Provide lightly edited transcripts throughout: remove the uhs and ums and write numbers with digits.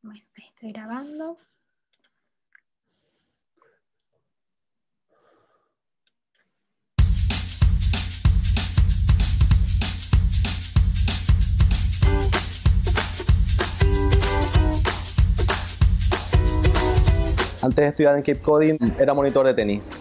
Bueno, estoy grabando. Antes de estudiar en KeepCoding, era monitor de tenis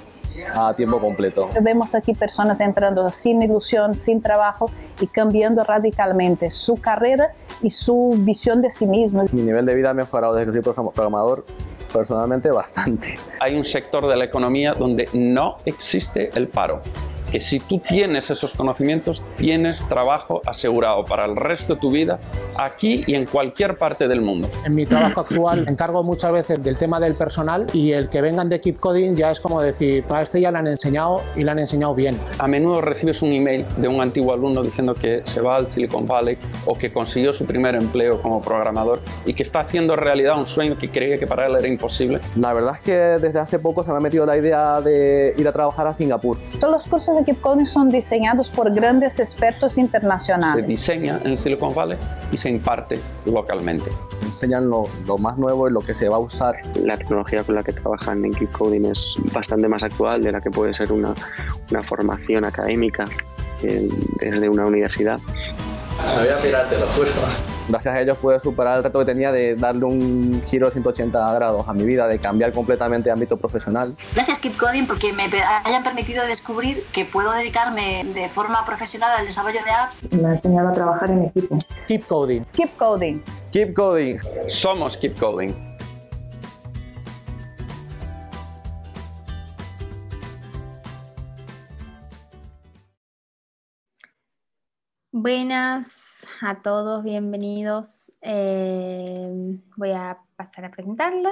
a tiempo completo. Vemos aquí personas entrando sin ilusión, sin trabajo y cambiando radicalmente su carrera y su visión de sí mismo. Mi nivel de vida ha mejorado desde que soy programador, personalmente bastante. Hay un sector de la economía donde no existe el paro, que si tú tienes esos conocimientos, tienes trabajo asegurado para el resto de tu vida, aquí y en cualquier parte del mundo. En mi trabajo actual me encargo muchas veces del tema del personal y el que vengan de KeepCoding ya es como decir, a este ya le han enseñado y le han enseñado bien. A menudo recibes un email de un antiguo alumno diciendo que se va al Silicon Valley o que consiguió su primer empleo como programador y que está haciendo realidad un sueño que creía que para él era imposible. La verdad es que desde hace poco se me ha metido la idea de ir a trabajar a Singapur. Todos los cursos de KeepCoding son diseñados por grandes expertos internacionales. Se diseña en Silicon Valley y se imparte localmente. Se enseñan lo más nuevo y lo que se va a usar. La tecnología con la que trabajan en KeepCoding es bastante más actual de la que puede ser una formación académica desde una universidad. Me voy a pirarte, te lo juro. Gracias a ellos pude superar el reto que tenía de darle un giro de 180 grados a mi vida, de cambiar completamente de ámbito profesional. Gracias KeepCoding porque me hayan permitido descubrir que puedo dedicarme de forma profesional al desarrollo de apps. Me ha enseñado a trabajar en equipo. KeepCoding. KeepCoding. KeepCoding. Somos KeepCoding. Buenas a todos, bienvenidos. Voy a pasar a presentarla.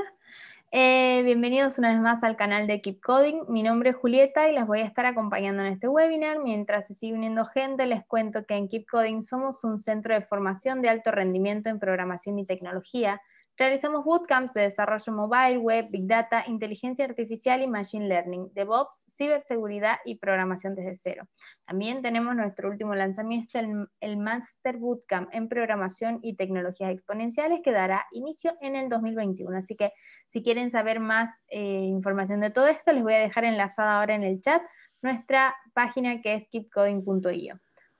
Bienvenidos una vez más al canal de KeepCoding. Mi nombre es Julieta y las voy a estar acompañando en este webinar. Mientras se sigue uniendo gente, les cuento que en KeepCoding somos un centro de formación de alto rendimiento en programación y tecnología. Realizamos bootcamps de desarrollo mobile, web, big data, inteligencia artificial y machine learning, DevOps, ciberseguridad y programación desde cero. También tenemos nuestro último lanzamiento, el Master Bootcamp en programación y tecnologías exponenciales, que dará inicio en el 2021. Así que si quieren saber más información de todo esto, les voy a dejar enlazada ahora en el chat nuestra página que es keepcoding.io.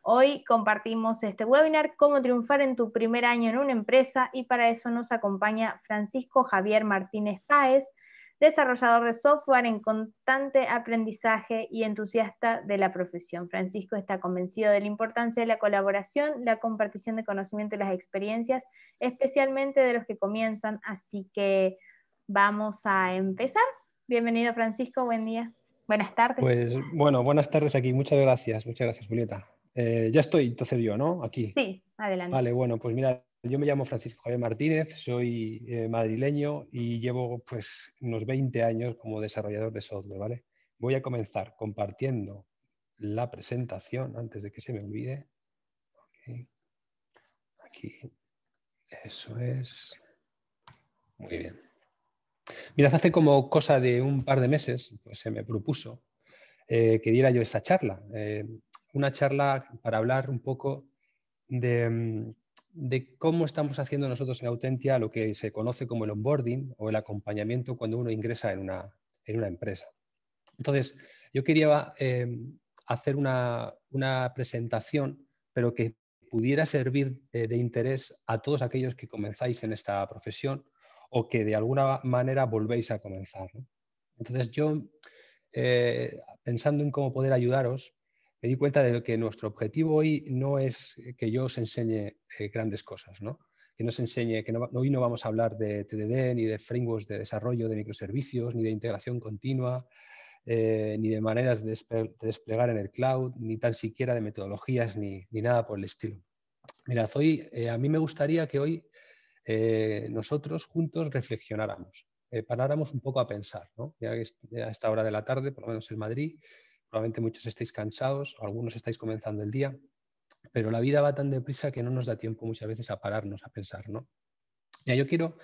Hoy compartimos este webinar, cómo triunfar en tu primer año en una empresa, y para eso nos acompaña Francisco Javier Martínez Páez, desarrollador de software en constante aprendizaje y entusiasta de la profesión. Francisco está convencido de la importancia de la colaboración, la compartición de conocimiento y las experiencias, especialmente de los que comienzan, así que vamos a empezar. Bienvenido Francisco, buen día. Buenas tardes. Pues bueno, buenas tardes aquí, muchas gracias Julieta. Ya estoy, entonces yo, ¿no? Aquí. Sí, adelante. Vale, bueno, pues mira, yo me llamo Francisco Javier Martínez, soy madrileño y llevo pues unos 20 años como desarrollador de software, ¿vale? Voy a comenzar compartiendo la presentación antes de que se me olvide. Okay. Aquí, eso es. Muy bien. Mirad, hace como cosa de un par de meses, pues se me propuso que diera yo esta charla. Una charla para hablar un poco de cómo estamos haciendo nosotros en Autentia lo que se conoce como el onboarding o el acompañamiento cuando uno ingresa en una empresa. Entonces, yo quería hacer una presentación, pero que pudiera servir de interés a todos aquellos que comenzáis en esta profesión o que de alguna manera volvéis a comenzar, ¿no? Entonces, yo, pensando en cómo poder ayudaros, me di cuenta de que nuestro objetivo hoy no es que yo os enseñe grandes cosas, ¿no? Que no os enseñe, que no, hoy no vamos a hablar de TDD, ni de frameworks de desarrollo de microservicios, ni de integración continua, ni de maneras de desplegar en el cloud, ni tan siquiera de metodologías, ni nada por el estilo. Mirad, hoy a mí me gustaría que hoy nosotros juntos reflexionáramos, paráramos un poco a pensar, ¿no? Ya a esta hora de la tarde, por lo menos en Madrid, probablemente muchos estáis cansados, algunos estáis comenzando el día, pero la vida va tan deprisa que no nos da tiempo muchas veces a pararnos, a pensar, ¿no? Ya, yo quiero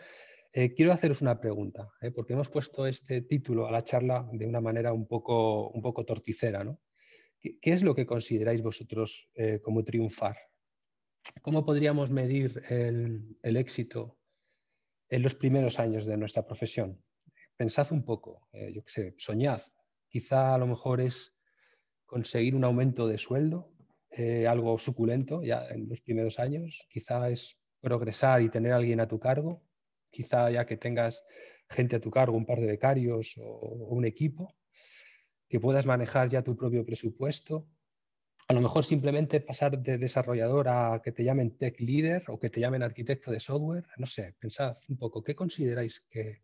haceros una pregunta, porque hemos puesto este título a la charla de una manera un poco torticera, ¿no? ¿Qué es lo que consideráis vosotros como triunfar? ¿Cómo podríamos medir el éxito en los primeros años de nuestra profesión. Pensad un poco, yo qué sé, soñad. Quizá a lo mejor es conseguir un aumento de sueldo, algo suculento ya en los primeros años. Quizá es progresar y tener a alguien a tu cargo. Quizá ya que tengas gente a tu cargo, un par de becarios o un equipo, que puedas manejar ya tu propio presupuesto. A lo mejor simplemente pasar de desarrollador a que te llamen tech leader o que te llamen arquitecto de software. No sé, pensad un poco, ¿qué consideráis que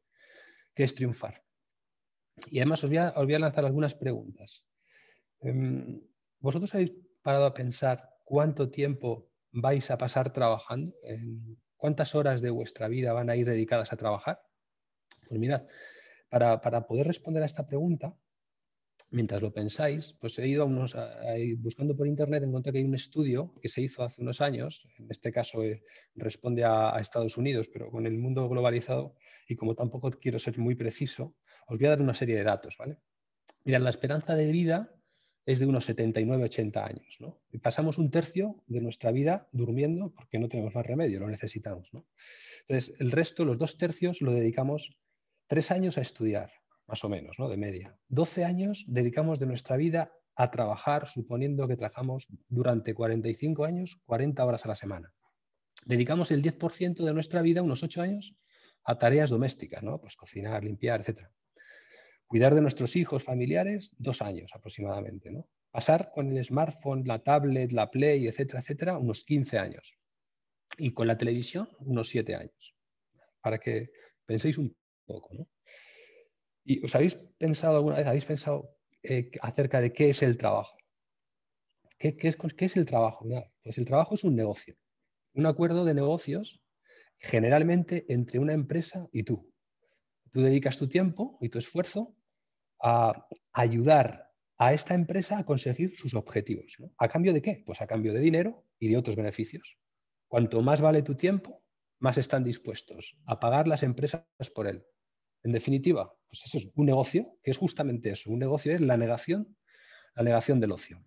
es triunfar? Y además os voy a lanzar algunas preguntas. ¿Vosotros habéis parado a pensar cuánto tiempo vais a pasar trabajando? ¿Cuántas horas de vuestra vida van a ir dedicadas a trabajar? Pues mirad, para poder responder a esta pregunta, mientras lo pensáis, pues he ido buscando por internet, encontré que hay un estudio que se hizo hace unos años, en este caso responde a Estados Unidos, pero con el mundo globalizado, y como tampoco quiero ser muy preciso, os voy a dar una serie de datos, ¿vale? Mirad, la esperanza de vida es de unos 79-80 años, ¿no? Y pasamos un tercio de nuestra vida durmiendo porque no tenemos más remedio, lo necesitamos, ¿no? Entonces, el resto, los dos tercios, lo dedicamos 3 años a estudiar, más o menos, ¿no? De media. 12 años dedicamos de nuestra vida a trabajar, suponiendo que trabajamos durante 45 años, 40 horas a la semana. Dedicamos el 10% de nuestra vida, unos 8 años, a tareas domésticas, ¿no? Pues cocinar, limpiar, etc. Cuidar de nuestros hijos, familiares, 2 años aproximadamente, ¿no? Pasar con el smartphone, la tablet, la Play, etcétera, etcétera, unos 15 años. Y con la televisión, unos 7 años. Para que penséis un poco, ¿no? ¿Y os habéis pensado alguna vez, acerca de qué es el trabajo? ¿Qué es el trabajo? Mira, pues el trabajo es un negocio, un acuerdo de negocios generalmente entre una empresa y tú. Tú dedicas tu tiempo y tu esfuerzo a ayudar a esta empresa a conseguir sus objetivos, ¿no? ¿A cambio de qué? Pues a cambio de dinero y de otros beneficios. Cuanto más vale tu tiempo, más están dispuestos a pagar las empresas por él. En definitiva, pues eso es un negocio, que es justamente eso. Un negocio es la negación del ocio.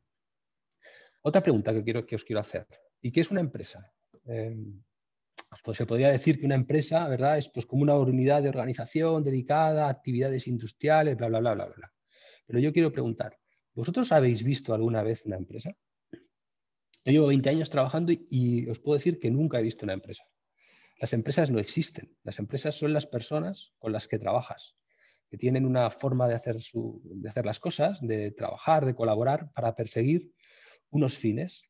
Otra pregunta que os quiero hacer. ¿Y qué es una empresa? Pues se podría decir que una empresa, ¿verdad? Es pues como una unidad de organización dedicada a actividades industriales, bla, bla, bla, bla, bla. Pero yo quiero preguntar, ¿vosotros habéis visto alguna vez una empresa? Yo llevo 20 años trabajando y os puedo decir que nunca he visto una empresa. Las empresas no existen. Las empresas son las personas con las que trabajas, que tienen una forma de hacer las cosas, de trabajar, de colaborar para perseguir unos fines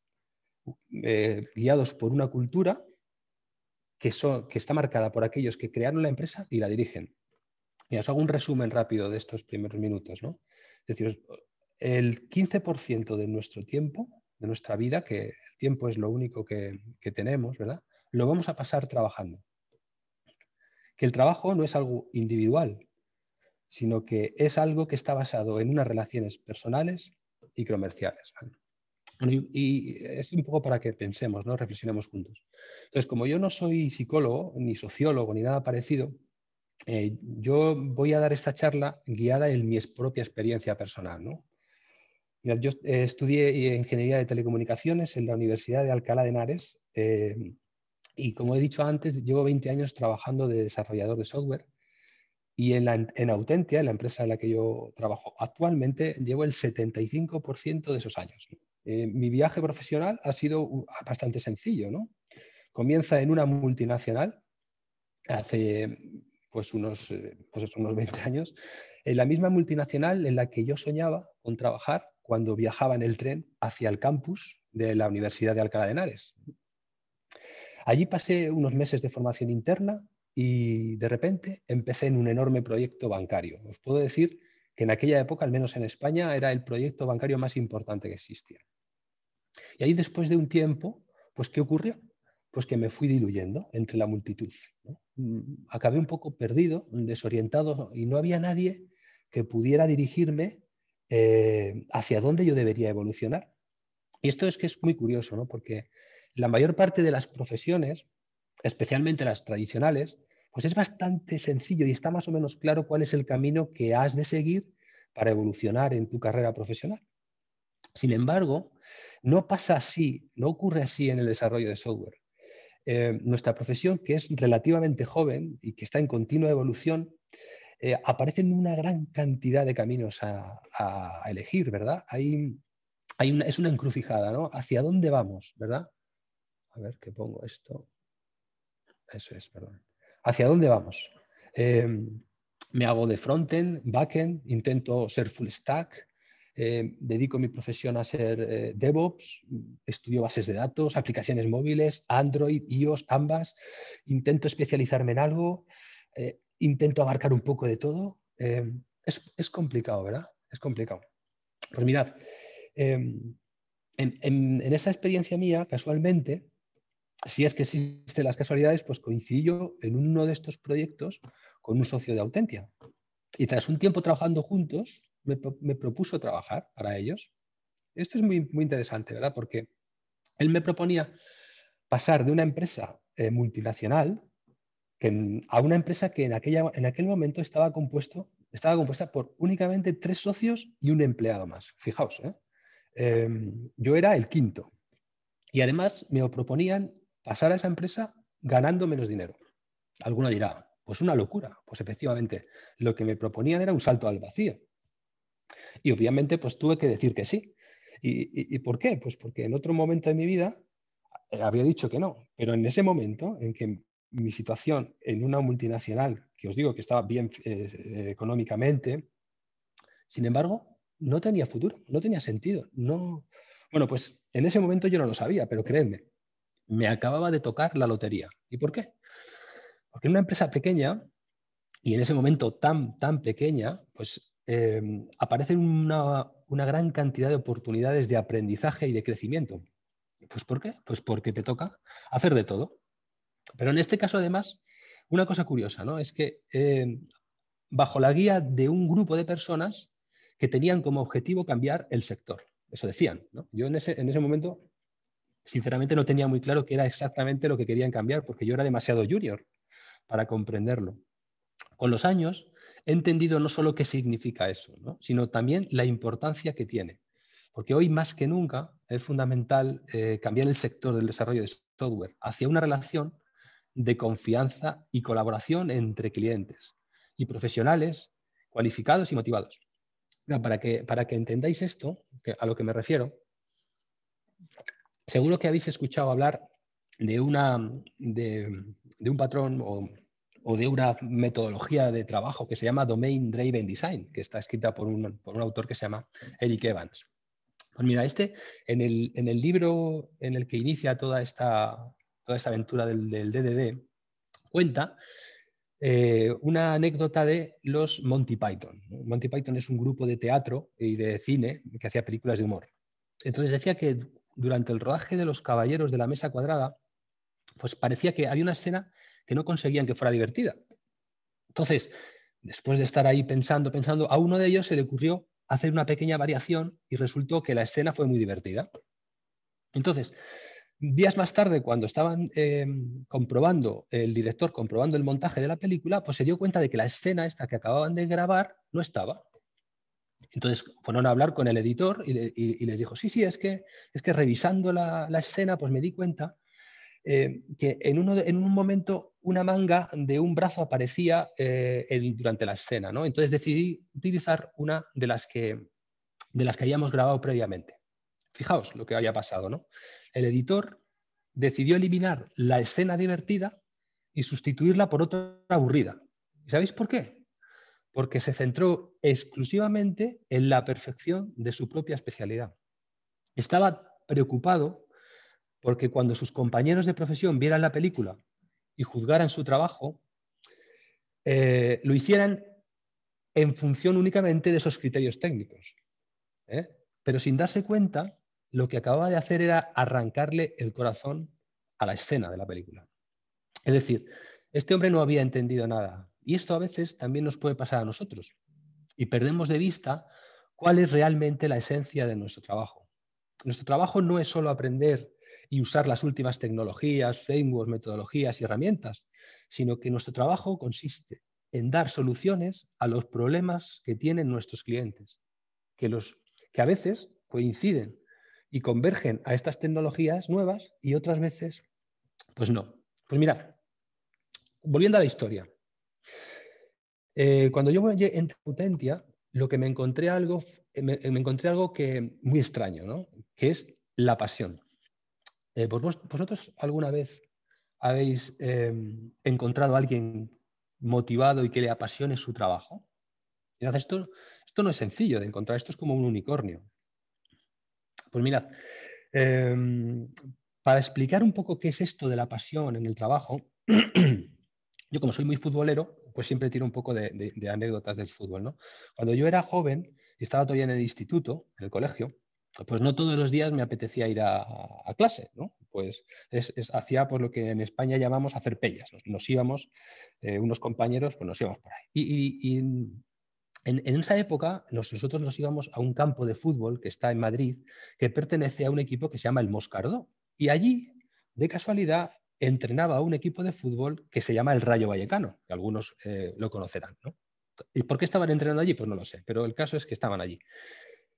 guiados por una cultura que está marcada por aquellos que crearon la empresa y la dirigen. Y os hago un resumen rápido de estos primeros minutos, ¿no? Es decir, el 15% de nuestro tiempo, de nuestra vida, que el tiempo es lo único que tenemos, ¿verdad? Lo vamos a pasar trabajando. Que el trabajo no es algo individual, sino que es algo que está basado en unas relaciones personales y comerciales, ¿vale? Y es un poco para que pensemos, ¿no? Reflexionemos juntos. Entonces, como yo no soy psicólogo, ni sociólogo, ni nada parecido, yo voy a dar esta charla guiada en mi propia experiencia personal, ¿no? Mira, yo estudié Ingeniería de Telecomunicaciones en la Universidad de Alcalá de Henares, y como he dicho antes, llevo 20 años trabajando de desarrollador de software y en Autentia, en la empresa en la que yo trabajo actualmente, llevo el 75% de esos años. Mi viaje profesional ha sido bastante sencillo, ¿no? Comienza en una multinacional hace unos 20 años, en la misma multinacional en la que yo soñaba con trabajar cuando viajaba en el tren hacia el campus de la Universidad de Alcalá de Henares. Allí pasé unos meses de formación interna y de repente empecé en un enorme proyecto bancario. Os puedo decir que en aquella época, al menos en España, era el proyecto bancario más importante que existía. Y ahí, después de un tiempo, pues ¿qué ocurrió? Pues que me fui diluyendo entre la multitud, ¿no? Acabé un poco perdido, desorientado, y no había nadie que pudiera dirigirme hacia dónde yo debería evolucionar. Y esto es que es muy curioso, ¿no? Porque la mayor parte de las profesiones, especialmente las tradicionales, pues es bastante sencillo y está más o menos claro cuál es el camino que has de seguir para evolucionar en tu carrera profesional. Sin embargo, no pasa así, no ocurre así en el desarrollo de software. nuestra profesión, que es relativamente joven y que está en continua evolución, aparecen una gran cantidad de caminos a elegir, ¿verdad? Es una encrucijada, ¿no? ¿Hacia dónde vamos, verdad? A ver, ¿qué pongo esto? Eso es, perdón. ¿Hacia dónde vamos? Me hago de frontend, backend, intento ser full stack, dedico mi profesión a ser DevOps, estudio bases de datos, aplicaciones móviles, Android, iOS, ambas, intento especializarme en algo, intento abarcar un poco de todo. Es complicado, ¿verdad? Es complicado. Pues mirad, en esta experiencia mía, casualmente, si es que existen las casualidades, pues coincidí yo en uno de estos proyectos con un socio de Autentia. Y tras un tiempo trabajando juntos, me propuso trabajar para ellos. Esto es muy, muy interesante, ¿verdad? Porque él me proponía pasar de una empresa multinacional a una empresa que en aquel momento estaba compuesta por únicamente 3 socios y un empleado más. Fijaos, ¿eh? Yo era el quinto. Y además me proponían pasar a esa empresa ganando menos dinero. Alguno dirá, pues una locura. Pues efectivamente, lo que me proponían era un salto al vacío. Y obviamente pues tuve que decir que sí. ¿Y por qué? Pues porque en otro momento de mi vida había dicho que no. Pero en ese momento en que mi situación en una multinacional, que os digo que estaba bien económicamente, sin embargo, no tenía futuro, no tenía sentido. No. Bueno, pues en ese momento yo no lo sabía, pero creedme, me acababa de tocar la lotería. ¿Y por qué? Porque en una empresa pequeña, y en ese momento tan pequeña, pues aparecen una gran cantidad de oportunidades de aprendizaje y de crecimiento. ¿Pues por qué? Pues porque te toca hacer de todo. Pero en este caso, además, una cosa curiosa, ¿no? Es que bajo la guía de un grupo de personas que tenían como objetivo cambiar el sector. Eso decían, ¿no? Yo en ese momento, sinceramente, no tenía muy claro qué era exactamente lo que querían cambiar, porque yo era demasiado junior para comprenderlo. Con los años he entendido no solo qué significa eso, ¿no? Sino también la importancia que tiene. Porque hoy más que nunca es fundamental cambiar el sector del desarrollo de software hacia una relación de confianza y colaboración entre clientes y profesionales cualificados y motivados. Para que entendáis esto, a lo que me refiero, seguro que habéis escuchado hablar de un patrón o de una metodología de trabajo que se llama Domain Driven Design, que está escrita por un autor que se llama Eric Evans. Pues mira, en el libro en el que inicia toda esta aventura del DDD, cuenta una anécdota de los Monty Python. Monty Python es un grupo de teatro y de cine que hacía películas de humor. Entonces decía que durante el rodaje de Los Caballeros de la Mesa Cuadrada, pues parecía que había una escena que no conseguían que fuera divertida. Entonces, después de estar ahí pensando, a uno de ellos se le ocurrió hacer una pequeña variación y resultó que la escena fue muy divertida. Entonces, días más tarde, cuando estaban el director comprobando el montaje de la película, pues se dio cuenta de que la escena esta que acababan de grabar no estaba. Entonces fueron a hablar con el editor y les dijo, sí, es que revisando la escena, pues me di cuenta que en un momento una manga de un brazo aparecía durante la escena, ¿no? Entonces decidí utilizar una de las que habíamos grabado previamente. Fijaos lo que había pasado, ¿no? El editor decidió eliminar la escena divertida y sustituirla por otra aburrida. ¿Y sabéis por qué? Porque se centró exclusivamente en la perfección de su propia especialidad. Estaba preocupado porque cuando sus compañeros de profesión vieran la película y juzgaran su trabajo, lo hicieran en función únicamente de esos criterios técnicos, ¿eh? Pero sin darse cuenta, lo que acababa de hacer era arrancarle el corazón a la escena de la película. Es decir, este hombre no había entendido nada. Y esto a veces también nos puede pasar a nosotros. Y perdemos de vista cuál es realmente la esencia de nuestro trabajo. Nuestro trabajo no es solo aprender y usar las últimas tecnologías, frameworks, metodologías y herramientas, sino que nuestro trabajo consiste en dar soluciones a los problemas que tienen nuestros clientes, que a veces coinciden y convergen a estas tecnologías nuevas y otras veces Pues no. Pues mirad, volviendo a la historia. Cuando yo entré en Autentia, lo que me encontré algo que muy extraño, ¿no? Que es la pasión. ¿Vosotros alguna vez habéis encontrado a alguien motivado y que le apasione su trabajo? Mirad, esto no es sencillo de encontrar, esto es como un unicornio. Pues mirad, para explicar un poco qué es esto de la pasión en el trabajo, yo como soy muy futbolero, pues siempre tiro un poco de anécdotas del fútbol, ¿no? Cuando yo era joven y estaba todavía en el instituto, en el colegio, pues no todos los días me apetecía ir a clase, ¿no? Pues hacía pues, lo que en España llamamos hacer pellas. Nos íbamos, unos compañeros, pues nos íbamos por ahí. Y en esa época nosotros nos íbamos a un campo de fútbol que está en Madrid, que pertenece a un equipo que se llama el Moscardó. Y allí, de casualidad, entrenaba a un equipo de fútbol que se llama el Rayo Vallecano, que algunos lo conocerán, ¿no? ¿Y por qué estaban entrenando allí? Pues no lo sé, pero el caso es que estaban allí.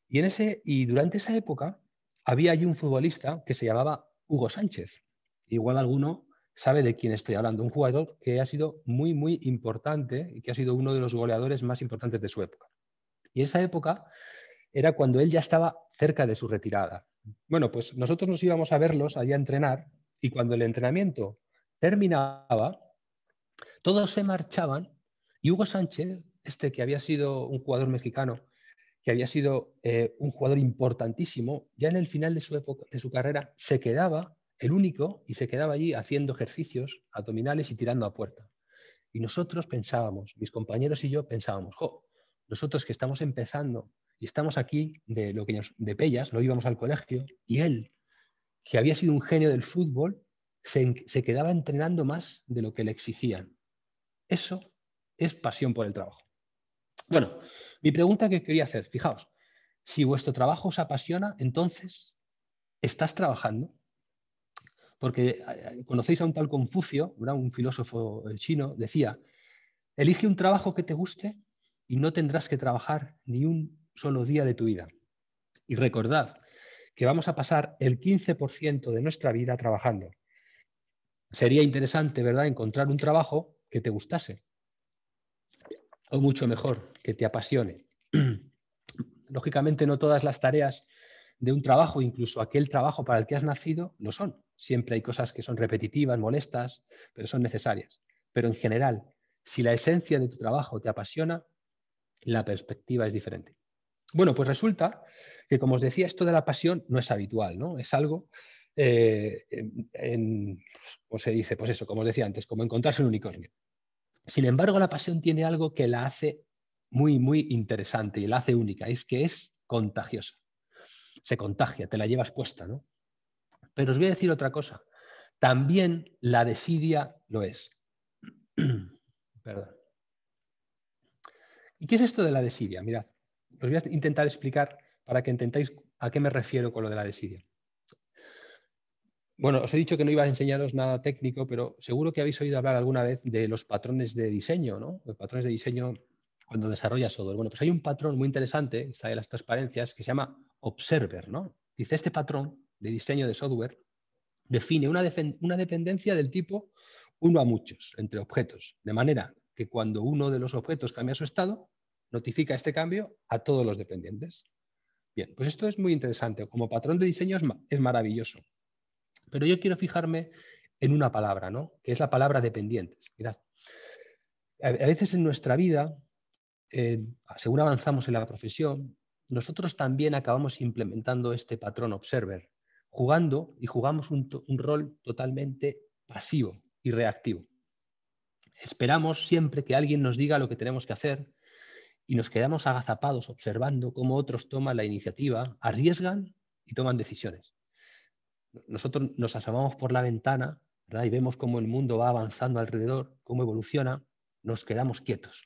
Y durante esa época había allí un futbolista que se llamaba Hugo Sánchez. Igual alguno sabe de quién estoy hablando, un jugador que ha sido muy, muy importante y que ha sido uno de los goleadores más importantes de su época. Y esa época era cuando él ya estaba cerca de su retirada. Bueno, pues nosotros nos íbamos a verlos allá a entrenar, y cuando el entrenamiento terminaba, todos se marchaban y Hugo Sánchez, que había sido un jugador mexicano, que había sido un jugador importantísimo, ya en el final de su carrera se quedaba el único y se quedaba allí haciendo ejercicios abdominales y tirando a puerta. Y nosotros pensábamos, mis compañeros y yo pensábamos, jo, nosotros que estamos empezando y estamos aquí de pellas, no íbamos al colegio, y él, que había sido un genio del fútbol, se quedaba entrenando más de lo que le exigían. Eso es pasión por el trabajo. Bueno, mi pregunta que quería hacer, fijaos, si vuestro trabajo os apasiona, entonces, ¿estás trabajando? Porque conocéis a un tal Confucio, ¿verdad? Un filósofo chino, decía, elige un trabajo que te guste y no tendrás que trabajar ni un solo día de tu vida. Y recordad que vamos a pasar el 15% de nuestra vida trabajando. Sería interesante, ¿verdad?, encontrar un trabajo que te gustase. O mucho mejor, que te apasione. Lógicamente no todas las tareas de un trabajo, incluso aquel trabajo para el que has nacido, lo son. Siempre hay cosas que son repetitivas, molestas, pero son necesarias. Pero en general, si la esencia de tu trabajo te apasiona, la perspectiva es diferente. Bueno, pues resulta que, como os decía, esto de la pasión no es habitual, ¿no? Es algo, pues se dice, pues eso, como os decía antes, como encontrarse un unicornio. Sin embargo, la pasión tiene algo que la hace muy, muy interesante y la hace única, es que es contagiosa. Se contagia, te la llevas puesta, ¿no? Pero os voy a decir otra cosa, también la desidia lo es. Perdón. ¿Y qué es esto de la desidia? Mirad. Os voy a intentar explicar para que entendáis a qué me refiero con lo de la desidia. Bueno, os he dicho que no iba a enseñaros nada técnico, pero seguro que habéis oído hablar alguna vez de los patrones de diseño, ¿no? Los patrones de diseño cuando desarrollas software. Bueno, pues hay un patrón muy interesante, está de las transparencias, que se llama Observer, ¿no? Dice, este patrón de diseño de software define una dependencia del tipo uno a muchos, entre objetos, de manera que cuando uno de los objetos cambia su estado, notifica este cambio a todos los dependientes. Bien, pues esto es muy interesante. Como patrón de diseño es maravilloso. Pero yo quiero fijarme en una palabra, ¿no? Que es la palabra dependientes. Mirad, a veces en nuestra vida, según avanzamos en la profesión, nosotros también acabamos implementando este patrón Observer, jugamos un rol totalmente pasivo y reactivo. Esperamos siempre que alguien nos diga lo que tenemos que hacer, y nos quedamos agazapados observando cómo otros toman la iniciativa, arriesgan y toman decisiones. Nosotros nos asomamos por la ventana, ¿verdad?, y vemos cómo el mundo va avanzando alrededor, cómo evoluciona, nos quedamos quietos.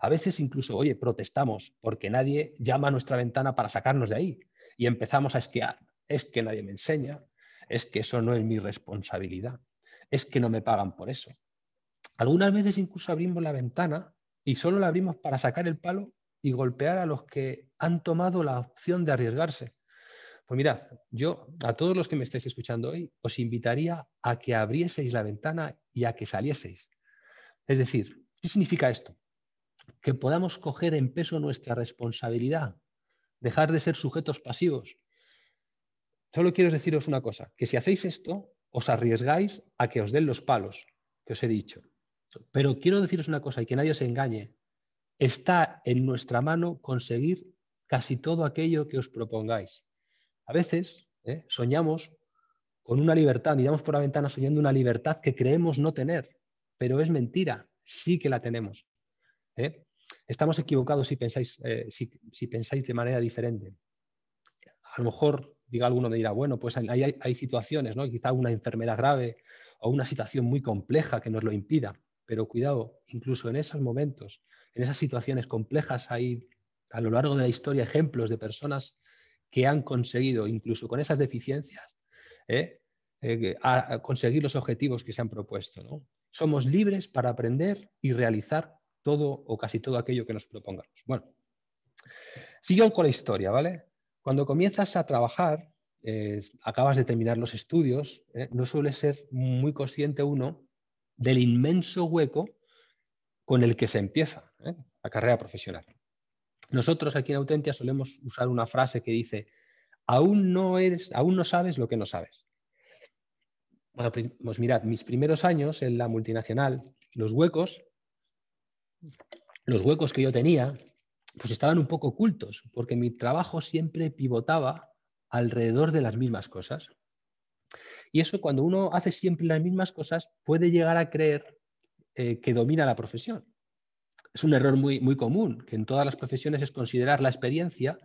A veces incluso, oye, protestamos porque nadie llama a nuestra ventana para sacarnos de ahí y empezamos a esquiar. Es que nadie me enseña, es que eso no es mi responsabilidad, es que no me pagan por eso. Algunas veces incluso abrimos la ventana y solo la abrimos para sacar el palo y golpear a los que han tomado la opción de arriesgarse. Pues mirad, yo a todos los que me estáis escuchando hoy os invitaría a que abrieseis la ventana y a que salieseis. Es decir, ¿qué significa esto? Que podamos coger en peso nuestra responsabilidad, dejar de ser sujetos pasivos. Solo quiero deciros una cosa, que si hacéis esto, os arriesgáis a que os den los palos que os he dicho. Pero quiero deciros una cosa y que nadie os engañe. Está en nuestra mano conseguir casi todo aquello que os propongáis. A veces soñamos con una libertad, miramos por la ventana soñando una libertad que creemos no tener, pero es mentira, sí que la tenemos. Estamos equivocados si pensáis, si pensáis de manera diferente. A lo mejor, diga alguno, me dirá, bueno, pues hay situaciones, ¿no? Quizá una enfermedad grave o una situación muy compleja que nos lo impida, pero cuidado, incluso en esos momentos, en esas situaciones complejas hay a lo largo de la historia ejemplos de personas que han conseguido, incluso con esas deficiencias, conseguir los objetivos que se han propuesto, ¿no? Somos libres para aprender y realizar todo o casi todo aquello que nos propongamos. Bueno, sigo con la historia, ¿vale? Cuando comienzas a trabajar, acabas de terminar los estudios, no suele ser muy consciente uno del inmenso hueco con el que se empieza la carrera profesional. Nosotros aquí en Autentia solemos usar una frase que dice, aún no sabes lo que no sabes. Bueno, pues mirad, mis primeros años en la multinacional, los huecos que yo tenía, pues estaban un poco ocultos, porque mi trabajo siempre pivotaba alrededor de las mismas cosas. Y eso, cuando uno hace siempre las mismas cosas, puede llegar a creer que domina la profesión. Es un error muy común, que en todas las profesiones es considerar la experiencia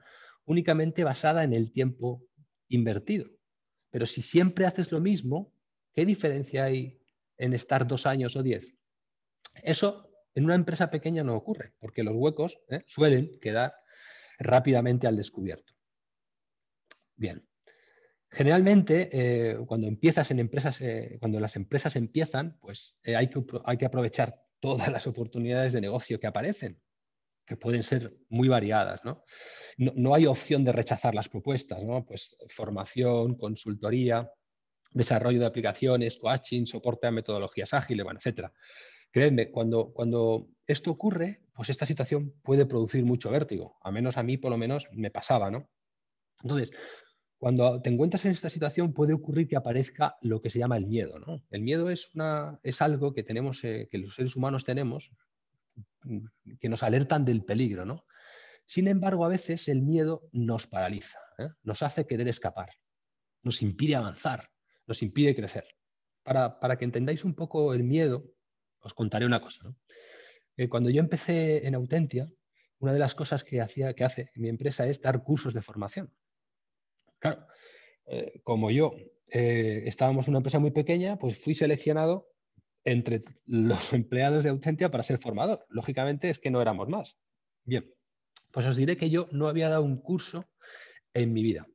únicamente basada en el tiempo invertido. Pero si siempre haces lo mismo, ¿qué diferencia hay en estar 2 años o 10? Eso en una empresa pequeña no ocurre, porque los huecos suelen quedar rápidamente al descubierto. Bien. Generalmente, cuando las empresas empiezan, pues hay que aprovechar todas las oportunidades de negocio que aparecen, que pueden ser muy variadas, ¿no? No hay opción de rechazar las propuestas, ¿no? Pues formación, consultoría, desarrollo de aplicaciones, coaching, soporte a metodologías ágiles, bueno, etc. Creedme, cuando esto ocurre, pues esta situación puede producir mucho vértigo. A menos a mí, por lo menos, me pasaba, ¿no? Entonces, cuando te encuentras en esta situación puede ocurrir que aparezca lo que se llama el miedo, ¿no? El miedo es algo que tenemos, que los seres humanos tenemos, que nos alertan del peligro, ¿no? Sin embargo, a veces el miedo nos paraliza, nos hace querer escapar, nos impide avanzar, nos impide crecer. Para que entendáis un poco el miedo, os contaré una cosa, ¿no? Cuando yo empecé en Autentia, una de las cosas que hace mi empresa es dar cursos de formación. Claro, como yo estábamos en una empresa muy pequeña, pues fui seleccionado entre los empleados de Autentia para ser formador. Lógicamente es que no éramos más. Bien, pues os diré que yo no había dado un curso en mi vida.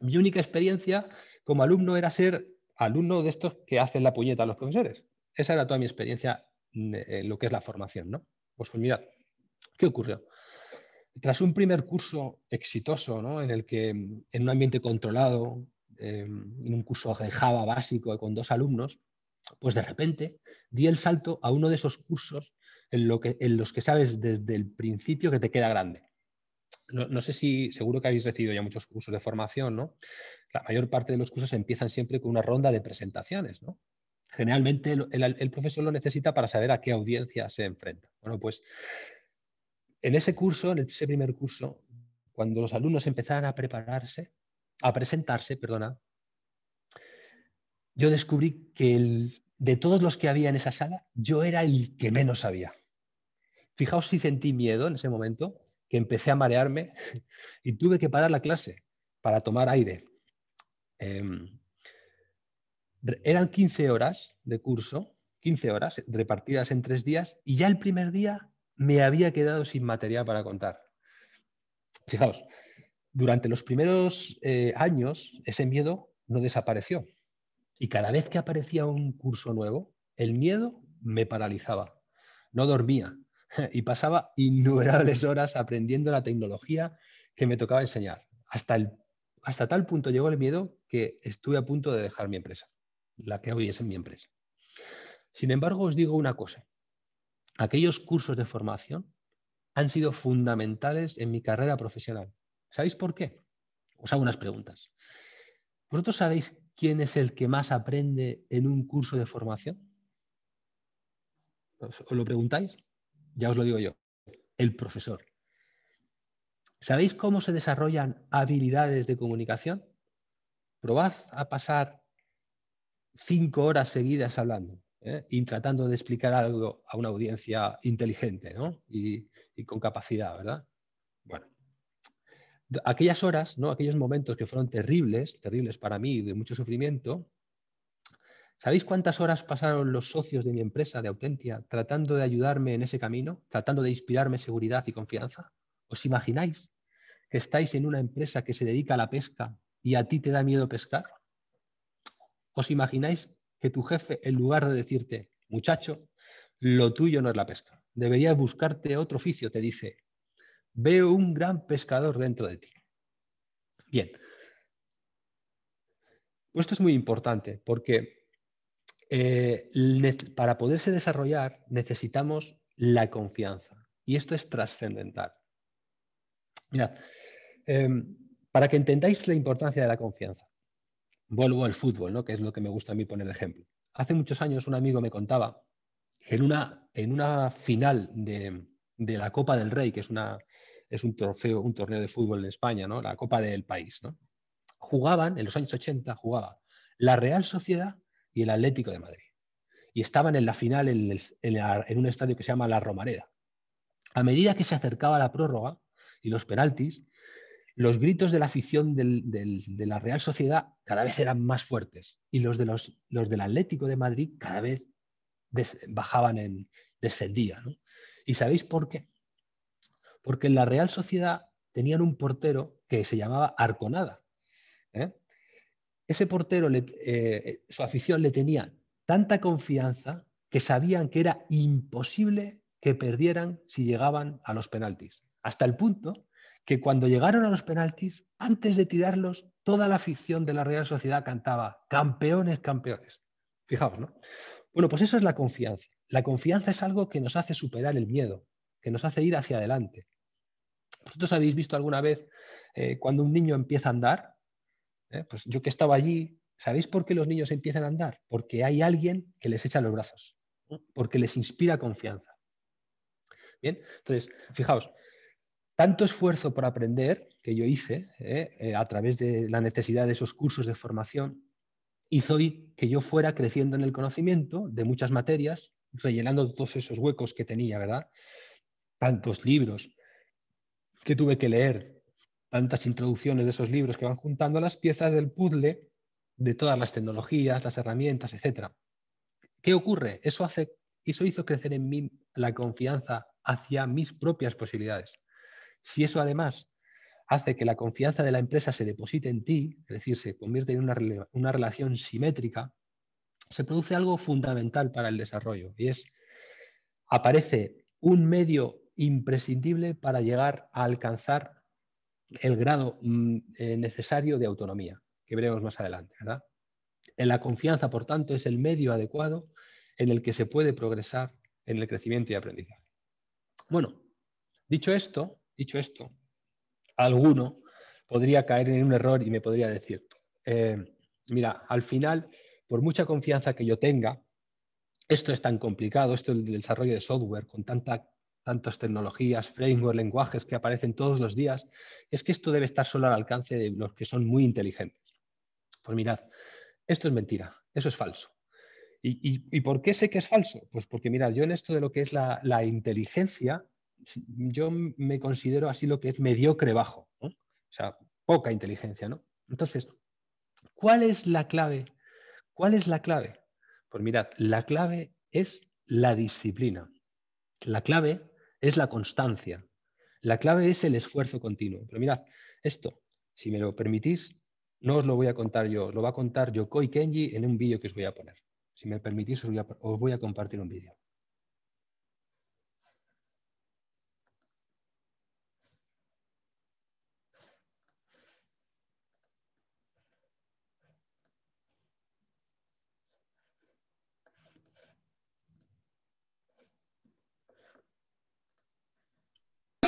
Mi única experiencia como alumno era ser alumno de estos que hacen la puñeta a los profesores. Esa era toda mi experiencia en lo que es la formación, ¿no? Pues mirad, ¿qué ocurrió? Tras un primer curso exitoso, ¿no? En el que, en un ambiente controlado, en un curso de Java básico con 2 alumnos, pues de repente di el salto a uno de esos cursos en los que sabes desde el principio que te queda grande. No sé si, seguro que habéis recibido ya muchos cursos de formación, ¿no? La mayor parte de los cursos empiezan siempre con una ronda de presentaciones, ¿no? Generalmente el profesor lo necesita para saber a qué audiencia se enfrenta. Bueno, pues en ese curso, en ese primer curso, cuando los alumnos empezaron a presentarse, yo descubrí que de todos los que había en esa sala, yo era el que menos sabía. Fijaos si sentí miedo en ese momento, que empecé a marearme y tuve que parar la clase para tomar aire. Eran 15 horas de curso, 15 horas repartidas en 3 días, y ya el primer día me había quedado sin material para contar. Fijaos, durante los primeros años ese miedo no desapareció y cada vez que aparecía un curso nuevo, el miedo me paralizaba. No dormía y pasaba innumerables horas aprendiendo la tecnología que me tocaba enseñar. Hasta el hasta tal punto llegó el miedo que estuve a punto de dejar mi empresa, la que hoy es mi empresa. Sin embargo, os digo una cosa. Aquellos cursos de formación han sido fundamentales en mi carrera profesional. ¿Sabéis por qué? Os hago unas preguntas. ¿Vosotros sabéis quién es el que más aprende en un curso de formación? ¿Os lo preguntáis? Ya os lo digo yo. El profesor. ¿Sabéis cómo se desarrollan habilidades de comunicación? Probad a pasar 5 horas seguidas hablando, ¿eh? Y tratando de explicar algo a una audiencia inteligente, ¿no? y con capacidad, ¿verdad? Bueno, aquellas horas, ¿no? Aquellos momentos que fueron terribles, terribles para mí, de mucho sufrimiento. ¿Sabéis cuántas horas pasaron los socios de mi empresa, de Autentia, tratando de ayudarme en ese camino? Tratando de inspirarme seguridad y confianza. ¿Os imagináis que estáis en una empresa que se dedica a la pesca y a ti te da miedo pescar? ¿Os imagináis que tu jefe, en lugar de decirte, muchacho, lo tuyo no es la pesca, deberías buscarte otro oficio, te dice, veo un gran pescador dentro de ti? Bien. Pues esto es muy importante porque para poderse desarrollar necesitamos la confianza. Y esto es trascendental. Mirad, para que entendáis la importancia de la confianza, vuelvo al fútbol, ¿no? Que es lo que me gusta a mí poner de ejemplo. Hace muchos años un amigo me contaba que en una final de la Copa del Rey, que es un torneo de fútbol en España, ¿no? La Copa del País, ¿no? Jugaban, en los años 80, jugaba la Real Sociedad y el Atlético de Madrid. Y estaban en la final en un estadio que se llama La Romareda. A medida que se acercaba la prórroga y los penaltis, los gritos de la afición de la Real Sociedad cada vez eran más fuertes y los del Atlético de Madrid cada vez descendían, ¿no? ¿Y sabéis por qué? Porque en la Real Sociedad tenían un portero que se llamaba Arconada, ¿eh? Ese portero, su afición le tenía tanta confianza que sabían que era imposible que perdieran si llegaban a los penaltis. Hasta el punto que cuando llegaron a los penaltis, antes de tirarlos, toda la afición de la Real Sociedad cantaba campeones, campeones. Fijaos, ¿no? Bueno, pues eso es la confianza. La confianza es algo que nos hace superar el miedo, que nos hace ir hacia adelante. ¿Vosotros habéis visto alguna vez cuando un niño empieza a andar? Pues yo que estaba allí, ¿sabéis por qué los niños empiezan a andar? Porque hay alguien que les echa los brazos, ¿no? Porque les inspira confianza. Bien, entonces, fijaos, tanto esfuerzo por aprender que yo hice a través de la necesidad de esos cursos de formación hizo que yo fuera creciendo en el conocimiento de muchas materias, rellenando todos esos huecos que tenía, ¿verdad? Tantos libros que tuve que leer, tantas introducciones de esos libros que van juntando las piezas del puzzle de todas las tecnologías, las herramientas, etc. ¿Qué ocurre? Eso hizo crecer en mí la confianza hacia mis propias posibilidades. Si eso además hace que la confianza de la empresa se deposite en ti, es decir, se convierte en una relación simétrica, se produce algo fundamental para el desarrollo y aparece un medio imprescindible para llegar a alcanzar el grado necesario de autonomía, que veremos más adelante, ¿verdad? La confianza, por tanto, es el medio adecuado en el que se puede progresar en el crecimiento y aprendizaje. Bueno, dicho esto, alguno podría caer en un error y me podría decir, mira, al final, por mucha confianza que yo tenga, esto es tan complicado, esto del desarrollo de software, con tantas tecnologías, frameworks, lenguajes que aparecen todos los días, es que esto debe estar solo al alcance de los que son muy inteligentes. Pues mirad, esto es mentira, eso es falso. ¿Y por qué sé que es falso? Pues porque, mirad, yo en esto de lo que es la inteligencia, yo me considero así lo que es mediocre bajo, ¿no? O sea, poca inteligencia, ¿no? Entonces, ¿cuál es la clave? ¿Cuál es la clave? Pues mirad, la clave es la disciplina. La clave es la constancia. La clave es el esfuerzo continuo. Pero mirad, esto, si me lo permitís, no os lo voy a contar yo, os lo va a contar Yokoi Kenji en un vídeo que os voy a poner. Si me permitís, os voy a compartir un vídeo.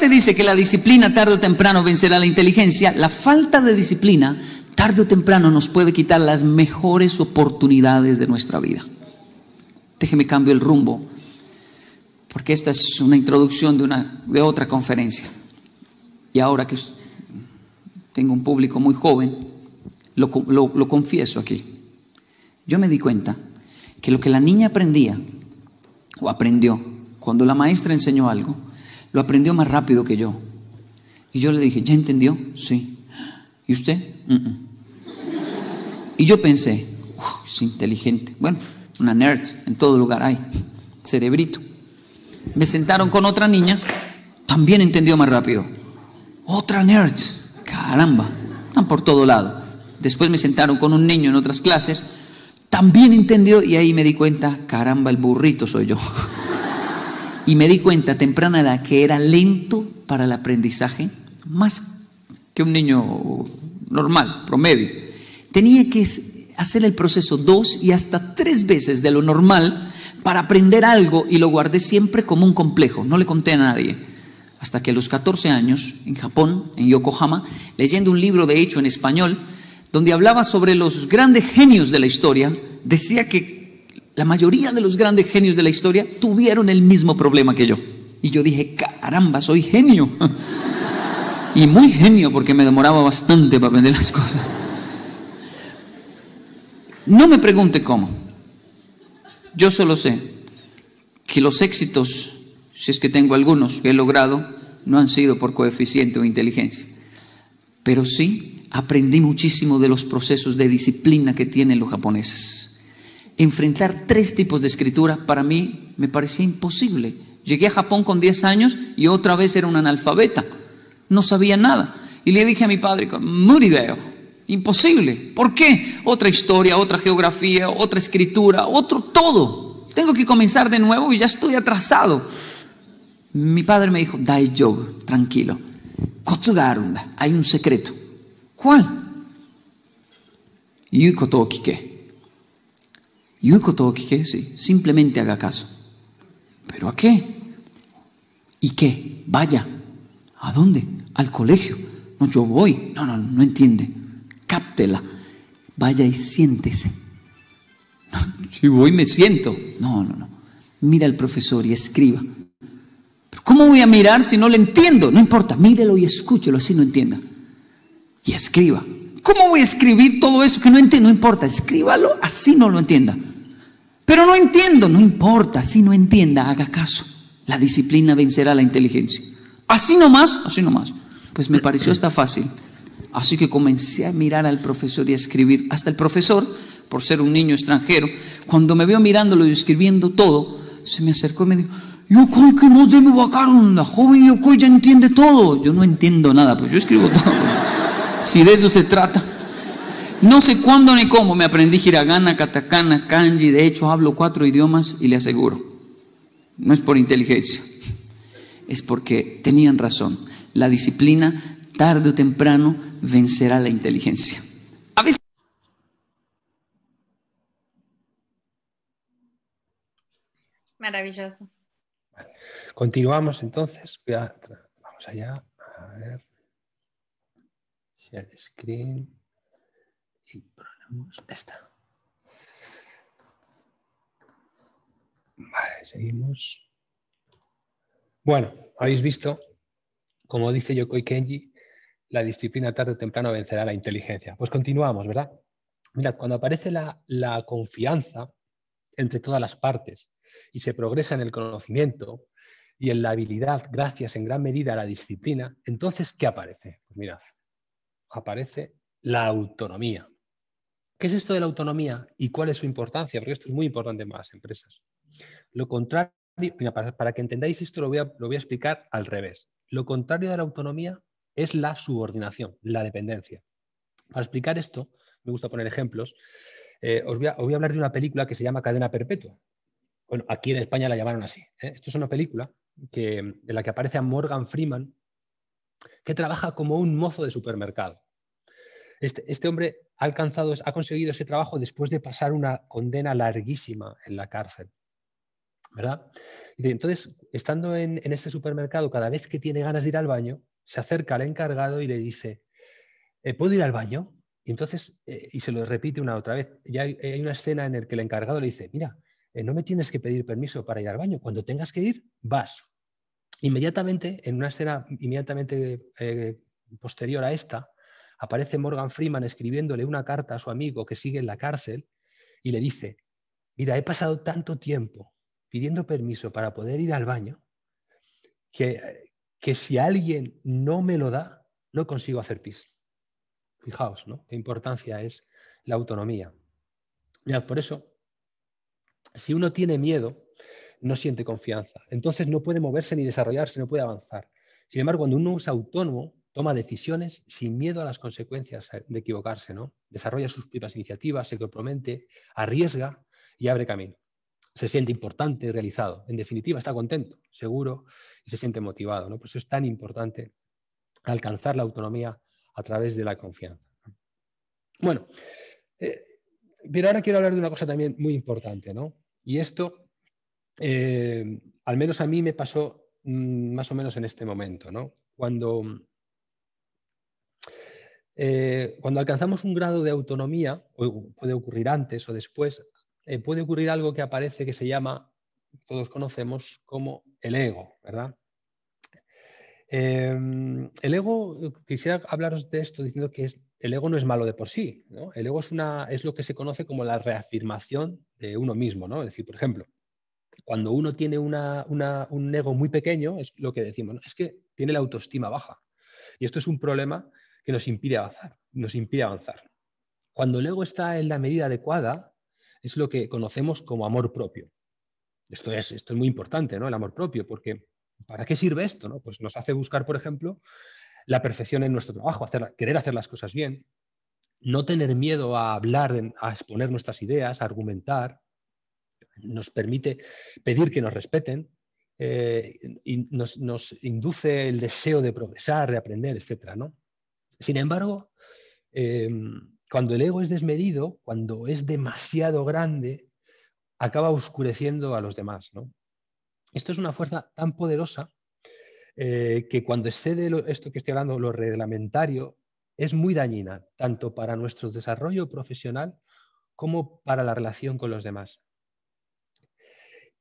frase dice que la disciplina tarde o temprano vencerá la inteligencia, la falta de disciplina tarde o temprano nos puede quitar las mejores oportunidades de nuestra vida. Déjeme cambio el rumbo, porque esta es una introducción de otra conferencia. Y ahora que tengo un público muy joven, lo confieso aquí. Yo me di cuenta que lo que la niña aprendía o aprendió cuando la maestra enseñó algo, lo aprendió más rápido que yo. Y yo le dije, ¿ya entendió? Sí. ¿Y usted? Y yo pensé, es inteligente. Bueno, una nerd, en todo lugar hay, cerebrito. Me sentaron con otra niña, también entendió más rápido. Otra nerd, caramba, están por todo lado. Después me sentaron con un niño en otras clases, también entendió, y ahí me di cuenta, caramba, el burrito soy yo. Y me di cuenta a temprana edad que era lento para el aprendizaje, más que un niño normal, promedio. Tenía que hacer el proceso 2 y hasta 3 veces de lo normal para aprender algo, y lo guardé siempre como un complejo, no le conté a nadie. Hasta que a los 14 años, en Japón, en Yokohama, leyendo un libro de hecho en español, donde hablaba sobre los grandes genios de la historia, decía que la mayoría de los grandes genios de la historia tuvieron el mismo problema que yo. Y yo dije, caramba, soy genio. Y muy genio, porque me demoraba bastante para aprender las cosas. No me pregunte cómo. Yo solo sé que los éxitos, si es que tengo algunos que he logrado, no han sido por coeficiente o inteligencia. Pero sí aprendí muchísimo de los procesos de disciplina que tienen los japoneses. Enfrentar 3 tipos de escritura para mí me parecía imposible. Llegué a Japón con 10 años y otra vez era un analfabeta. No sabía nada. Y le dije a mi padre, murideo. Imposible. ¿Por qué? Otra historia, otra geografía, otra escritura, otro todo. Tengo que comenzar de nuevo y ya estoy atrasado. Mi padre me dijo, daijoubu, tranquilo. Kotsugarunda, hay un secreto. ¿Cuál? Yukoto o kike. Yukoto o kike, sí. Simplemente haga caso. ¿Pero a qué? ¿Y qué? Vaya. ¿A dónde? Al colegio. No, yo voy. No, no, no entiende. Cáptela, vaya y siéntese. Si voy me siento. No, no, no. Mira al profesor y escriba. ¿Pero cómo voy a mirar si no le entiendo? No importa, mírelo y escúchelo, así no entienda. Y escriba. ¿Cómo voy a escribir todo eso que no entiendo? No importa, escríbalo, así no lo entienda. Pero no entiendo, no importa, así no entienda, haga caso. La disciplina vencerá la inteligencia. Así nomás, así nomás. Pues me pareció hasta fácil. Así que comencé a mirar al profesor y a escribir. Hasta el profesor, por ser un niño extranjero, cuando me vio mirándolo y escribiendo todo, se me acercó y me dijo, Yokoi Kenji me wakarunda, joven Yokoi ya entiende todo. Yo no entiendo nada, pues yo escribo todo. Si de eso se trata. No sé cuándo ni cómo me aprendí hiragana, katakana, kanji. De hecho, hablo 4 idiomas y le aseguro, no es por inteligencia. Es porque tenían razón. La disciplina, tarde o temprano, vencerá la inteligencia. A veces... Maravilloso. Vale. Continuamos entonces. Vamos allá. A ver. Share screen. Y ponemos esta. Vale, seguimos. Bueno, habéis visto, como dice Yokoi Kenji, la disciplina tarde o temprano vencerá la inteligencia. Pues continuamos, ¿verdad? Mirad, cuando aparece la confianza entre todas las partes y se progresa en el conocimiento y en la habilidad, gracias en gran medida a la disciplina, entonces, ¿qué aparece? Pues mirad, aparece la autonomía. ¿Qué es esto de la autonomía y cuál es su importancia? Porque esto es muy importante para las empresas. Lo contrario, mira, para que entendáis esto lo voy a explicar al revés. Lo contrario de la autonomía es la subordinación, la dependencia. Para explicar esto, me gusta poner ejemplos, os voy a hablar de una película que se llama Cadena Perpetua. Bueno, aquí en España la llamaron así, ¿eh? Esto es una película en la que aparece a Morgan Freeman, que trabaja como un mozo de supermercado. Este hombre ha conseguido ese trabajo después de pasar una condena larguísima en la cárcel. ¿verdad? Y entonces, estando en este supermercado, cada vez que tiene ganas de ir al baño, se acerca al encargado y le dice, ¿puedo ir al baño? Y entonces, y se lo repite una otra vez. Ya hay una escena en la que el encargado le dice, mira, no me tienes que pedir permiso para ir al baño. Cuando tengas que ir, vas. Inmediatamente, en una escena inmediatamente posterior a esta, aparece Morgan Freeman escribiéndole una carta a su amigo que sigue en la cárcel y le dice, mira, he pasado tanto tiempo pidiendo permiso para poder ir al baño que si alguien no me lo da, no consigo hacer pis. Fijaos, ¿no? Qué importancia es la autonomía. Mirad, por eso, si uno tiene miedo, no siente confianza. Entonces no puede moverse ni desarrollarse, no puede avanzar. Sin embargo, cuando uno es autónomo, toma decisiones sin miedo a las consecuencias de equivocarse, ¿no? Desarrolla sus propias iniciativas, se compromete, arriesga y abre camino. Se siente importante y realizado. En definitiva, está contento, seguro y se siente motivado, ¿no? Por eso es tan importante alcanzar la autonomía a través de la confianza. Bueno, pero ahora quiero hablar de una cosa también muy importante, ¿no? Y esto, al menos a mí me pasó más o menos en este momento, ¿no? Cuando alcanzamos un grado de autonomía, o puede ocurrir antes o después, puede ocurrir algo que aparece que se llama, todos conocemos, como el ego, ¿verdad? El ego, quisiera hablaros de esto diciendo que el ego no es malo de por sí, ¿no? El ego es lo que se conoce como la reafirmación de uno mismo, ¿no? Es decir, por ejemplo, cuando uno tiene un ego muy pequeño, es lo que decimos, ¿no? Es que tiene la autoestima baja. Y esto es un problema que nos impide avanzar, Cuando el ego está en la medida adecuada, es lo que conocemos como amor propio. Esto es muy importante, ¿no? El amor propio, porque ¿para qué sirve esto, no? Pues nos hace buscar, por ejemplo, la perfección en nuestro trabajo, querer hacer las cosas bien, no tener miedo a hablar, a exponer nuestras ideas, a argumentar, nos permite pedir que nos respeten, y nos induce el deseo de progresar, de aprender, etc., ¿no? Sin embargo, cuando el ego es desmedido, cuando es demasiado grande, acaba oscureciendo a los demás, ¿no? Esto es una fuerza tan poderosa que cuando excede esto que estoy hablando, lo reglamentario, es muy dañina, tanto para nuestro desarrollo profesional como para la relación con los demás.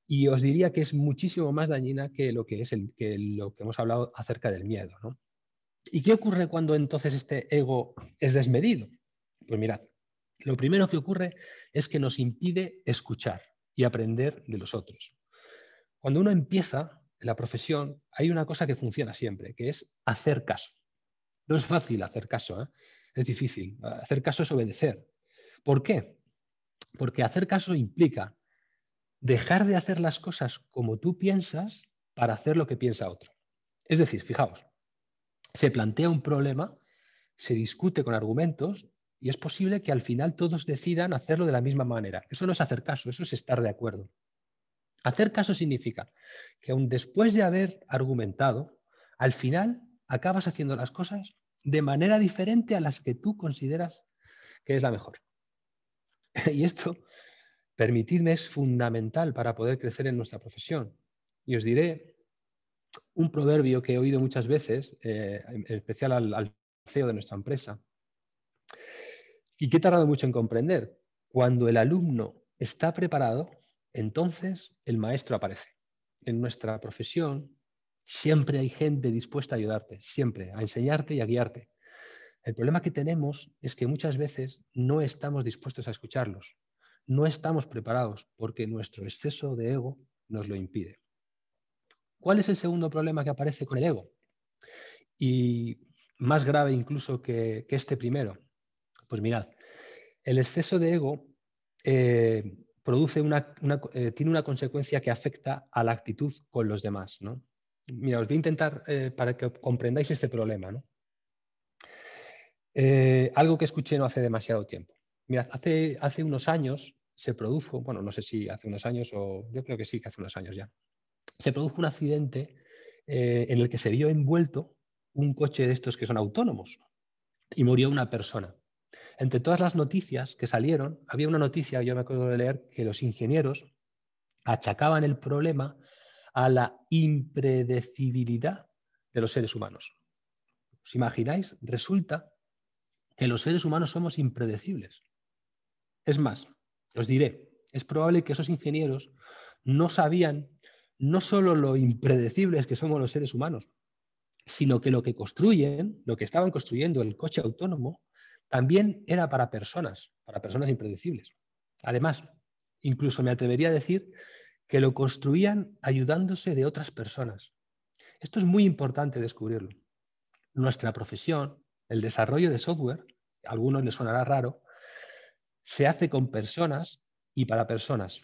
Y os diría que es muchísimo más dañina que lo que hemos hablado acerca del miedo, ¿no? ¿Y qué ocurre cuando entonces este ego es desmedido? Pues mirad, lo primero que ocurre es que nos impide escuchar y aprender de los otros. Cuando uno empieza en la profesión, hay una cosa que funciona siempre, que es hacer caso. No es fácil hacer caso, ¿eh? Es difícil. Hacer caso es obedecer. ¿Por qué? Porque hacer caso implica dejar de hacer las cosas como tú piensas para hacer lo que piensa otro. Es decir, fijaos, se plantea un problema, se discute con argumentos y es posible que al final todos decidan hacerlo de la misma manera. Eso no es hacer caso, eso es estar de acuerdo. Hacer caso significa que aun después de haber argumentado, al final acabas haciendo las cosas de manera diferente a las que tú consideras que es la mejor. Y esto, permitidme, es fundamental para poder crecer en nuestra profesión. Y os diré un proverbio que he oído muchas veces, en especial al CEO de nuestra empresa, y que he tardado mucho en comprender. Cuando el alumno está preparado, entonces el maestro aparece. En nuestra profesión siempre hay gente dispuesta a ayudarte, siempre, a enseñarte y a guiarte. El problema que tenemos es que muchas veces no estamos dispuestos a escucharlos, no estamos preparados porque nuestro exceso de ego nos lo impide. ¿Cuál es el segundo problema que aparece con el ego? Y más grave incluso que este primero. Pues mirad, el exceso de ego produce tiene una consecuencia que afecta a la actitud con los demás, ¿no? Mira, os voy a intentar para que comprendáis este problema, ¿no? Algo que escuché no hace demasiado tiempo. Mirad, hace unos años se produjo, bueno, no sé si hace unos años o yo creo que sí que hace unos años ya, se produjo un accidente en el que se vio envuelto un coche de estos que son autónomos y murió una persona. Entre todas las noticias que salieron, había una noticia, yo me acuerdo de leer, que los ingenieros achacaban el problema a la impredecibilidad de los seres humanos. ¿Os imagináis? Resulta que los seres humanos somos impredecibles. Es más, os diré, es probable que esos ingenieros no sabían no solo lo impredecibles que somos los seres humanos, sino que lo que construyen, lo que estaban construyendo, el coche autónomo, también era para personas impredecibles. Además, incluso me atrevería a decir que lo construían ayudándose de otras personas. Esto es muy importante descubrirlo. Nuestra profesión, el desarrollo de software, a algunos les sonará raro, se hace con personas y para personas.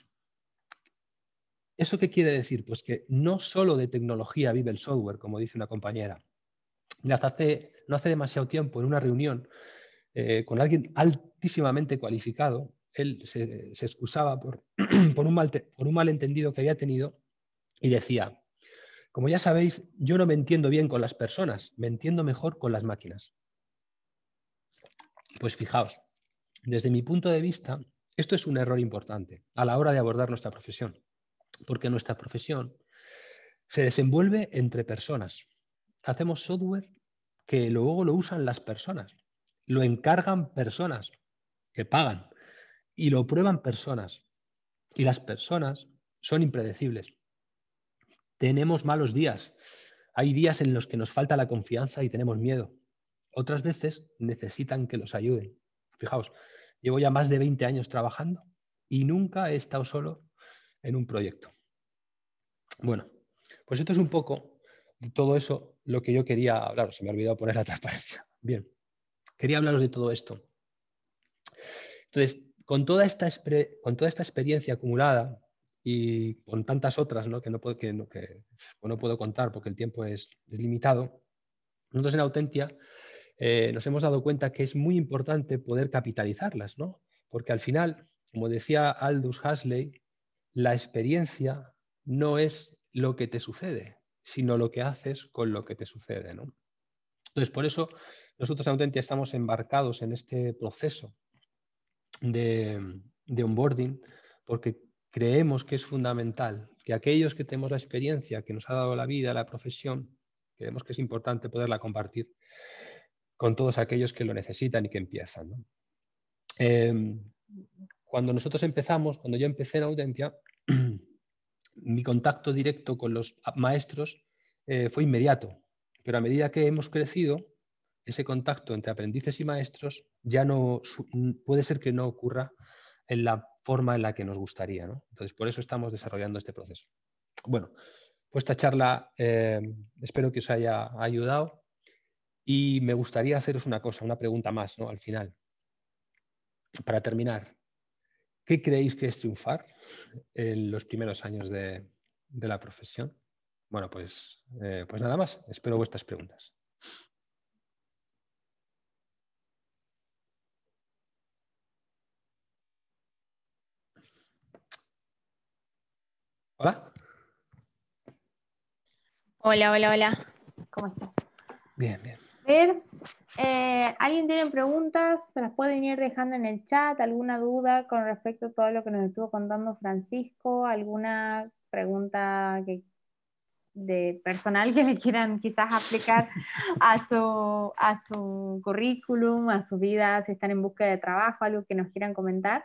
¿Eso qué quiere decir? Pues que no solo de tecnología vive el software, como dice una compañera. No hace demasiado tiempo, en una reunión con alguien altísimamente cualificado, él se excusaba por un malentendido que había tenido y decía, como ya sabéis, yo no me entiendo bien con las personas, me entiendo mejor con las máquinas. Pues fijaos, desde mi punto de vista, esto es un error importante a la hora de abordar nuestra profesión. Porque nuestra profesión se desenvuelve entre personas. Hacemos software que luego lo usan las personas, lo encargan personas que pagan y lo prueban personas. Y las personas son impredecibles. Tenemos malos días. Hay días en los que nos falta la confianza y tenemos miedo. Otras veces necesitan que los ayuden. Fijaos, llevo ya más de 20 años trabajando y nunca he estado solo en un proyecto. Bueno, pues esto es un poco de todo eso lo que yo quería hablaros. Se me ha olvidado poner la transparencia. Bien, quería hablaros de todo esto. Entonces, con toda esta experiencia acumulada y con tantas otras, ¿no? que no puedo contar porque el tiempo es limitado, nosotros en Autentia nos hemos dado cuenta que es muy importante poder capitalizarlas, ¿no? Porque al final, como decía Aldous Huxley, la experiencia no es lo que te sucede, sino lo que haces con lo que te sucede, ¿no? Entonces, por eso nosotros en Autentia estamos embarcados en este proceso de onboarding, porque creemos que es fundamental que aquellos que tenemos la experiencia que nos ha dado la vida, la profesión, creemos que es importante poderla compartir con todos aquellos que lo necesitan y que empiezan, ¿no? Cuando yo empecé en Autentia, mi contacto directo con los maestros fue inmediato, pero a medida que hemos crecido, ese contacto entre aprendices y maestros ya no puede ser que no ocurra en la forma en la que nos gustaría, ¿no? Entonces, por eso estamos desarrollando este proceso. Bueno, pues esta charla espero que os haya ayudado y me gustaría haceros una pregunta más, ¿no? Al final, para terminar. ¿Qué creéis que es triunfar en los primeros años de la profesión? Bueno, pues nada más. Espero vuestras preguntas. ¿Hola? Hola, hola, hola. ¿Cómo estás? Bien, bien. ¿Alguien tiene preguntas? Se las pueden ir dejando en el chat. ¿Alguna duda con respecto a todo lo que nos estuvo contando Francisco? ¿Alguna pregunta de personal que le quieran quizás aplicar a su currículum, a su vida, si están en búsqueda de trabajo, algo que nos quieran comentar?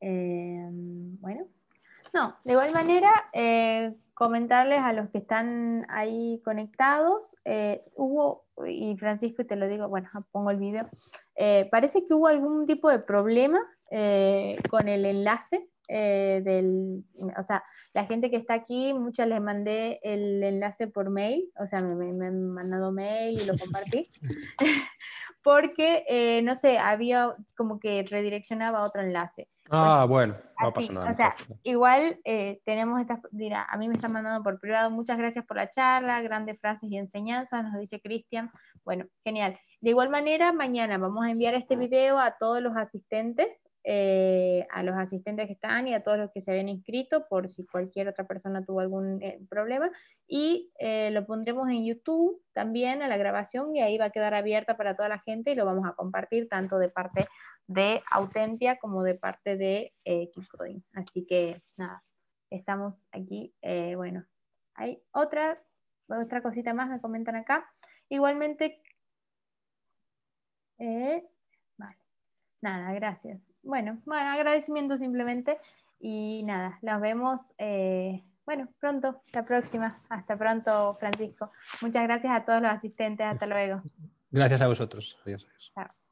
Bueno, no, de igual manera... comentarles a los que están ahí conectados, Hugo y Francisco, y te lo digo, bueno, pongo el video, parece que hubo algún tipo de problema con el enlace, o sea, la gente que está aquí, muchas les mandé el enlace por mail, o sea, me han mandado mail y lo compartí, porque, no sé, había como que redireccionaba otro enlace. Ah, bueno, no pasa nada. O sea, igual tenemos estas... Mira, a mí me están mandando por privado, muchas gracias por la charla, grandes frases y enseñanzas, nos dice Cristian. Bueno, genial. De igual manera, mañana vamos a enviar este video a todos los asistentes, que están y a todos los que se habían inscrito, por si cualquier otra persona tuvo algún problema. Y lo pondremos en YouTube también, a la grabación, y ahí va a quedar abierta para toda la gente y lo vamos a compartir tanto de parte de Autentia como de parte de KeepCoding. Así que nada, estamos aquí. Bueno, hay otra cosita más, me comentan acá. Igualmente, vale, nada, gracias. Bueno, agradecimiento simplemente. Y nada, nos vemos pronto, la próxima. Hasta pronto, Francisco. Muchas gracias a todos los asistentes. Hasta luego. Gracias a vosotros. Adiós. Chao.